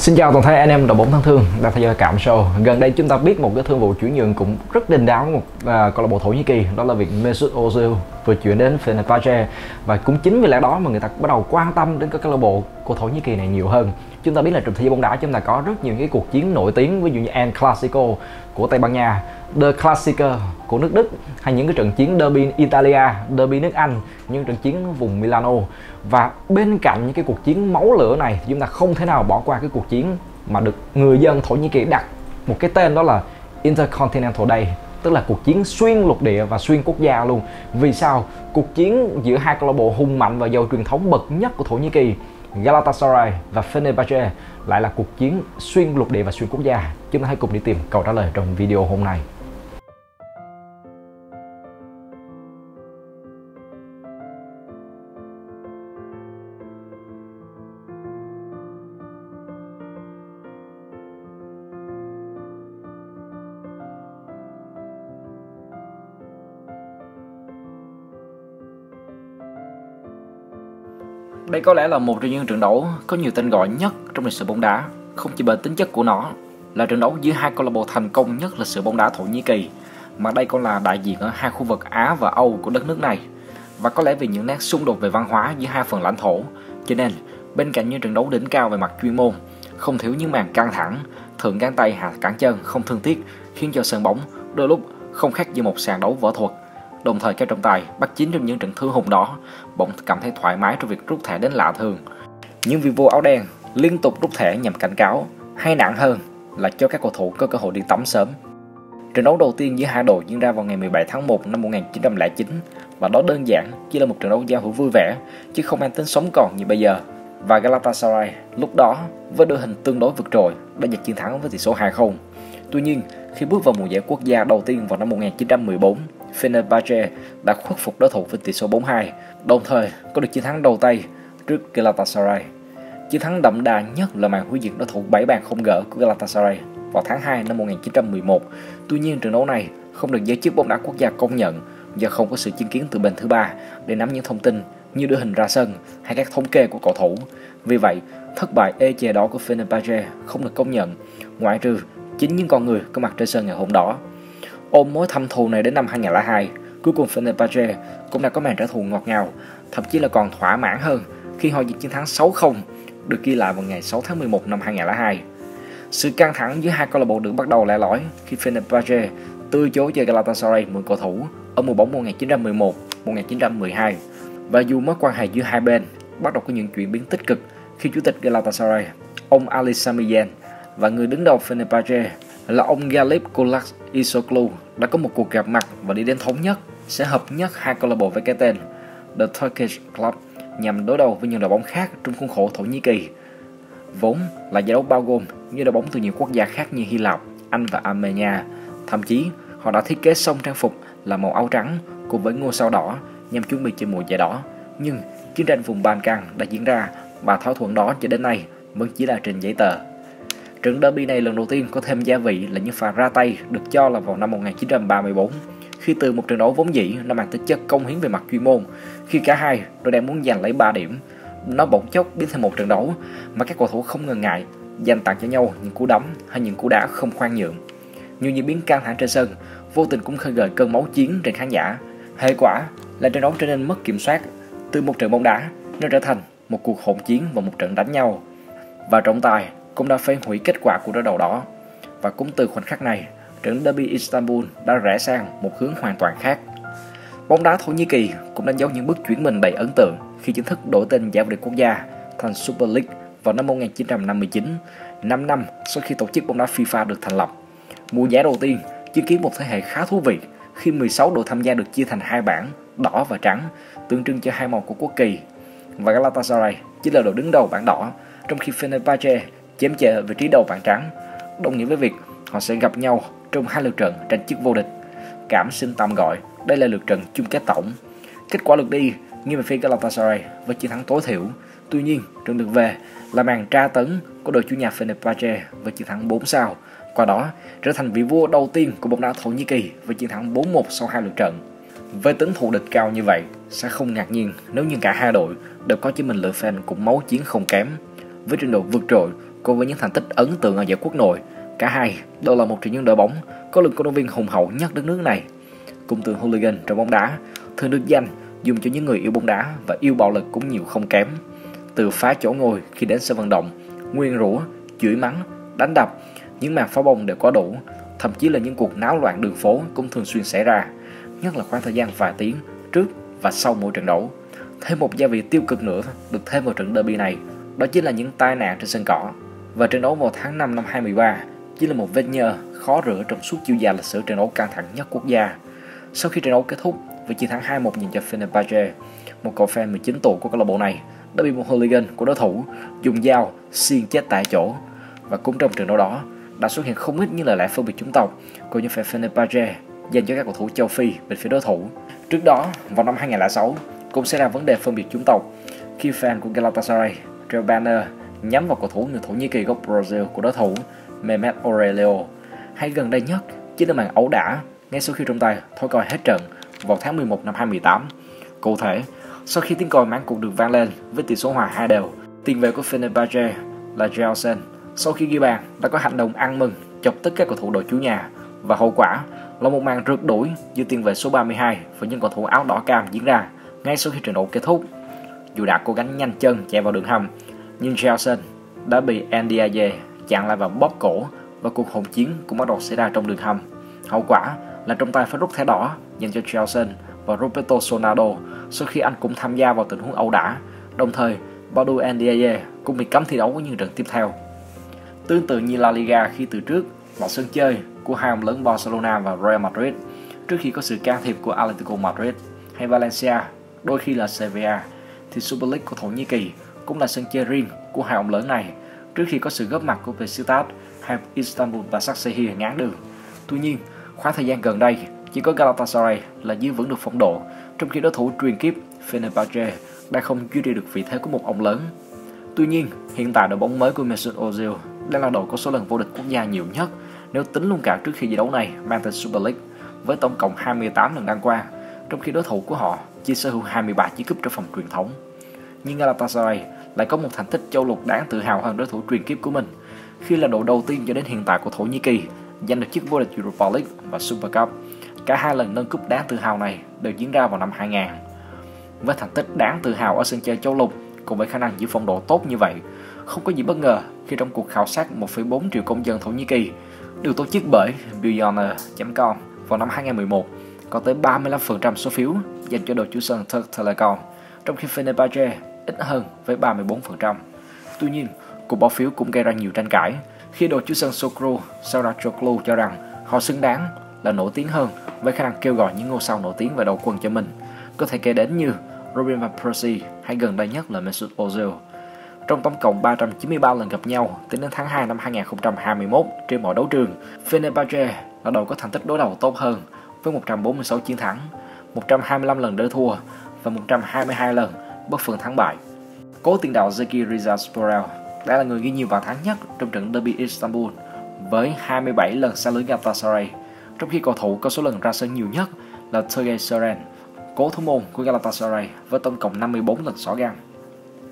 Xin chào toàn thể anh em đội bóng thân thương đang theo dõi Cảm Show. Gần đây chúng ta biết một cái thương vụ chuyển nhượng cũng rất đình đám một câu lạc bộ Thổ Nhĩ Kỳ, đó là việc Mesut Özil vừa chuyển đến Fenerbahce, và cũng chính vì lẽ đó mà người ta bắt đầu quan tâm đến các câu lạc bộ của Thổ Nhĩ Kỳ này nhiều hơn. Chúng ta biết là trong thế giới bóng đá chúng ta có rất nhiều những cuộc chiến nổi tiếng, ví dụ như El Clasico của Tây Ban Nha, The Clasico của nước Đức, hay những cái trận chiến Derby Italia, Derby nước Anh, những trận chiến vùng Milano. Và bên cạnh những cái cuộc chiến máu lửa này thì chúng ta không thể nào bỏ qua cái cuộc chiến mà được người dân Thổ Nhĩ Kỳ đặt một cái tên, đó là Intercontinental Day, tức là cuộc chiến xuyên lục địa và xuyên quốc gia luôn. Vì sao? Cuộc chiến giữa hai câu lạc bộ hùng mạnh và giàu truyền thống bậc nhất của Thổ Nhĩ Kỳ, Galatasaray và Fenerbahce, lại là cuộc chiến xuyên lục địa và xuyên quốc gia. Chúng ta hãy cùng đi tìm câu trả lời trong video hôm nay. Đây có lẽ là một trong những trận đấu có nhiều tên gọi nhất trong lịch sử bóng đá, không chỉ bởi tính chất của nó là trận đấu giữa hai câu lạc bộ thành công nhất lịch sử bóng đá Thổ Nhĩ Kỳ, mà đây còn là đại diện ở hai khu vực Á và Âu của đất nước này. Và có lẽ vì những nét xung đột về văn hóa giữa hai phần lãnh thổ, cho nên bên cạnh những trận đấu đỉnh cao về mặt chuyên môn, không thiếu những màn căng thẳng, thượng cán tay hạ cản chân không thương tiếc, khiến cho sân bóng đôi lúc không khác gì một sàn đấu võ thuật. Đồng thời các trọng tài, bắt chính trong những trận thư hùng đó bỗng cảm thấy thoải mái trong việc rút thẻ đến lạ thường. Những vị vua áo đen liên tục rút thẻ nhằm cảnh cáo, hay nặng hơn là cho các cầu thủ có cơ hội đi tắm sớm. Trận đấu đầu tiên giữa hai đội diễn ra vào ngày 17 tháng 1 năm 1909, và đó đơn giản chỉ là một trận đấu giao hữu vui vẻ chứ không mang tính sống còn như bây giờ. Và Galatasaray lúc đó với đội hình tương đối vượt trội đã giành chiến thắng với tỷ số 2-0. Tuy nhiên, khi bước vào mùa giải quốc gia đầu tiên vào năm 1914, Fenerbahce đã khuất phục đối thủ với tỷ số 4-2, đồng thời có được chiến thắng đầu tay trước Galatasaray. Chiến thắng đậm đà nhất là màn hủy diệt đối thủ 7 bàn không gỡ của Galatasaray vào tháng 2 năm 1911. Tuy nhiên, trận đấu này không được giới chức bóng đá quốc gia công nhận do không có sự chứng kiến từ bên thứ ba để nắm những thông tin như đưa hình ra sân hay các thống kê của cầu thủ. Vì vậy, thất bại ê chề đó của Fenerbahce không được công nhận, ngoại trừ chính những con người có mặt trên sân ngày hôm đó. Ôm mối thâm thù này đến năm 2002, cuối cùng Fenerbahce cũng đã có màn trả thù ngọt ngào, thậm chí là còn thỏa mãn hơn khi họ giành chiến thắng 6-0 được ghi lại vào ngày 6 tháng 11 năm 2002. Sự căng thẳng giữa hai câu lạc bộ được bắt đầu lẻ lỏi khi Fenerbahce từ chối cho Galatasaray mượn cầu thủ ở mùa bóng 1911, 1912. Và dù mối quan hệ giữa hai bên bắt đầu có những chuyển biến tích cực khi chủ tịch Galatasaray, ông Ali Sami Yen, và người đứng đầu Fenerbahce là ông Galip Kulak Isoklu đã có một cuộc gặp mặt và đi đến thống nhất sẽ hợp nhất hai câu lạc bộ với cái tên The Turkish Club, nhằm đối đầu với những đội bóng khác trong khuôn khổ Thổ Nhĩ Kỳ. Vốn là giải đấu bao gồm những đội bóng từ nhiều quốc gia khác như Hy Lạp, Anh và Armenia. Thậm chí họ đã thiết kế xong trang phục là màu áo trắng cùng với ngôi sao đỏ nhằm chuẩn bị cho mùa giải đó. Nhưng chiến tranh vùng Balkan đã diễn ra và thỏa thuận đó cho đến nay vẫn chỉ là trên giấy tờ. Trận derby này lần đầu tiên có thêm gia vị là những pha ra tay được cho là vào năm 1934, khi từ một trận đấu vốn dĩ nó mang tính chất công hiến về mặt chuyên môn, khi cả hai đội đang muốn giành lấy 3 điểm, nó bỗng chốc biến thành một trận đấu mà các cầu thủ không ngần ngại dành tặng cho nhau những cú đấm hay những cú đá không khoan nhượng. Nhiều diễn biến căng thẳng trên sân vô tình cũng khơi gợi cơn máu chiến trên khán giả. Hệ quả là trận đấu trở nên mất kiểm soát, từ một trận bóng đá nó trở thành một cuộc hỗn chiến và một trận đánh nhau, và trọng tài cũng đã phê hủy kết quả của đối đầu đó. Và cũng từ khoảnh khắc này, trận Derby Istanbul đã rẽ sang một hướng hoàn toàn khác. Bóng đá Thổ Nhĩ Kỳ cũng đánh dấu những bước chuyển mình đầy ấn tượng khi chính thức đổi tên giải vô địch quốc gia thành Super League vào năm 1959, 5 năm sau khi tổ chức bóng đá FIFA được thành lập. Mùa giải đầu tiên chứng kiến một thế hệ khá thú vị khi 16 đội tham gia được chia thành hai bảng đỏ và trắng, tượng trưng cho hai màu của quốc kỳ. Và Galatasaray chính là đội đứng đầu bảng đỏ, trong khi Fenerbahce chiếm chệ ở vị trí đầu bảng trắng, đồng nghĩa với việc họ sẽ gặp nhau trong hai lượt trận tranh chức vô địch. Cảm xin tạm gọi đây là lượt trận chung kết tổng. Kết quả lượt đi nghiêng về phía Galatasaray với chiến thắng tối thiểu. Tuy nhiên, trận lượt về là màn tra tấn của đội chủ nhà Fenerbahce với chiến thắng 4-sao, qua đó trở thành vị vua đầu tiên của bóng đá Thổ Nhĩ Kỳ với chiến thắng 4-1 sau hai lượt trận. Với tính thù địch cao như vậy, sẽ không ngạc nhiên nếu như cả hai đội đều có cho mình lượt fan cũng máu chiến không kém. Với trình độ vượt trội Cùng với những thành tích ấn tượng ở giải quốc nội, cả hai đều là một trong những đội bóng có lượng cổ động viên hùng hậu nhất đất nước này. Cụm từ hooligan trong bóng đá thường được danh dùng cho những người yêu bóng đá và yêu bạo lực cũng nhiều không kém. Từ phá chỗ ngồi khi đến sân vận động, nguyên rủa, chửi mắng, đánh đập, những màn phá bóng đều có đủ, thậm chí là những cuộc náo loạn đường phố cũng thường xuyên xảy ra, nhất là khoảng thời gian vài tiếng trước và sau mỗi trận đấu. Thêm một gia vị tiêu cực nữa được thêm vào trận derby này, đó chính là những tai nạn trên sân cỏ. Và trận đấu vào tháng 5 năm 2013 chỉ là một vết nhơ khó rửa trong suốt chiều dài lịch sử trận đấu căng thẳng nhất quốc gia. Sau khi trận đấu kết thúc với chiến thắng 2-1 dành cho Fenerbahce, một cậu fan 19 tuổi của câu lạc bộ này đã bị một hooligan của đối thủ dùng dao xiên chết tại chỗ. Và cũng trong trận đấu đó đã xuất hiện không ít những lời lẽ phân biệt chủng tộc của những fan Fenerbahce dành cho các cầu thủ châu Phi bên phía đối thủ. Trước đó, vào năm 2006 cũng xảy ra vấn đề phân biệt chủng tộc khi fan của Galatasaray treo banner nhắm vào cầu thủ người Thổ Nhĩ Kỳ gốc Brazil của đối thủ Mehmet Aurelio. Hay gần đây nhất chính là màn ẩu đả ngay sau khi trọng tài thổi còi hết trận vào tháng 11 năm 2018. Cụ thể, sau khi tiếng còi mãn cuộc được vang lên với tỷ số hòa 2-2, tiền vệ của Fenerbahce là Jelsen sau khi ghi bàn đã có hành động ăn mừng chọc tức các cầu thủ đội chủ nhà, và hậu quả là một màn rượt đuổi giữa tiền vệ số 32 và những cầu thủ áo đỏ cam diễn ra ngay sau khi trận đấu kết thúc. Dù đã cố gắng nhanh chân chạy vào đường hầm, nhưng Jelsen đã bị Ndiaye chặn lại và bóp cổ, và cuộc hỗn chiến cũng bắt đầu xảy ra trong đường hầm. Hậu quả là trọng tài phải rút thẻ đỏ dành cho Jelsen và Roberto Sonado sau khi anh cũng tham gia vào tình huống ẩu đả. Đồng thời, Badu Ndiaye cũng bị cấm thi đấu với những trận tiếp theo. Tương tự như La Liga khi từ trước là sân chơi của hai ông lớn Barcelona và Real Madrid trước khi có sự can thiệp của Atletico Madrid hay Valencia, đôi khi là Sevilla, thì Super League của Thổ Nhĩ Kỳ cũng là sân chơi riêng của hai ông lớn này trước khi có sự góp mặt của Beşiktaş hay Istanbul và Başakşehir ngáng đường. Tuy nhiên, khoảng thời gian gần đây chỉ có Galatasaray là giữ vững được phong độ, trong khi đối thủ truyền kiếp Fenerbahce đã không duy trì được vị thế của một ông lớn. Tuy nhiên, hiện tại đội bóng mới của Mesut Özil đang là đội có số lần vô địch quốc gia nhiều nhất nếu tính luôn cả trước khi giải đấu này mang tên Super League, với tổng cộng 28 lần đăng quang, trong khi đối thủ của họ chỉ sở hữu 23 chiếc cúp trong vòng truyền thống. Nhưng Galatasaray lại có một thành tích châu lục đáng tự hào hơn đối thủ truyền kiếp của mình, khi là đội đầu tiên cho đến hiện tại của Thổ Nhĩ Kỳ giành được chiếc vô địch Europa League và Super Cup. Cả hai lần nâng cúp đáng tự hào này đều diễn ra vào năm 2000. Với thành tích đáng tự hào ở sân chơi châu lục cùng với khả năng giữ phong độ tốt như vậy, không có gì bất ngờ khi trong cuộc khảo sát 1,4 triệu công dân Thổ Nhĩ Kỳ được tổ chức bởi Bioner.com vào năm 2011, có tới 35% số phiếu dành cho đội chủ sân Türk Telekom, trong khi Fenerbahce ít hơn với 34%. Tuy nhiên, cuộc bỏ phiếu cũng gây ra nhiều tranh cãi khi đội chủ sân Sukru Saracoglu cho rằng họ xứng đáng là nổi tiếng hơn với khả năng kêu gọi những ngôi sao nổi tiếng về đầu quân cho mình, có thể kể đến như Robin van Persie hay gần đây nhất là Mesut Özil. Trong tổng cộng 393 lần gặp nhau tính đến tháng 2 năm 2021 trên mọi đấu trường, Fenerbahce là đội có thành tích đối đầu tốt hơn với 146 chiến thắng, 125 lần đỡ thua và 122 lần bất phân thắng bại. Cố tiền đạo Zeki Riza Sporrell đã là người ghi nhiều bàn thắng nhất trong trận Derby Istanbul với 27 lần xa lưới Galatasaray, trong khi cầu thủ có số lần ra sân nhiều nhất là Turgay Seren, cố thủ môn của Galatasaray với tổng cộng 54 lần xỏ găng.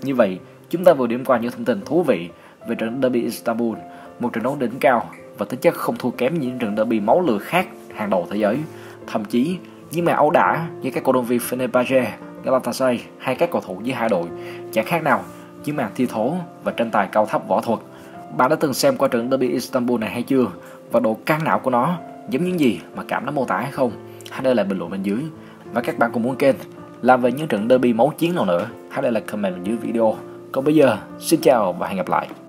Như vậy, chúng ta vừa điểm qua những thông tin thú vị về trận Derby Istanbul, một trận đấu đỉnh cao và tính chất không thua kém những trận derby máu lửa khác hàng đầu thế giới. Thậm chí, những màn ẩu đả như các cổ động viên Fenerbahce, Galatasaray hay các cầu thủ giữa hai đội chẳng khác nào những màn thi thố và tranh tài cao thấp võ thuật. Bạn đã từng xem qua trận Derby Istanbul này hay chưa? Và độ căng não của nó giống những gì mà Cảm đã mô tả hay không? Hãy để lại bình luận bên dưới. Và các bạn cũng muốn kênh làm về những trận derby máu chiến nào nữa, hãy để lại comment bên dưới video. Còn bây giờ, xin chào và hẹn gặp lại.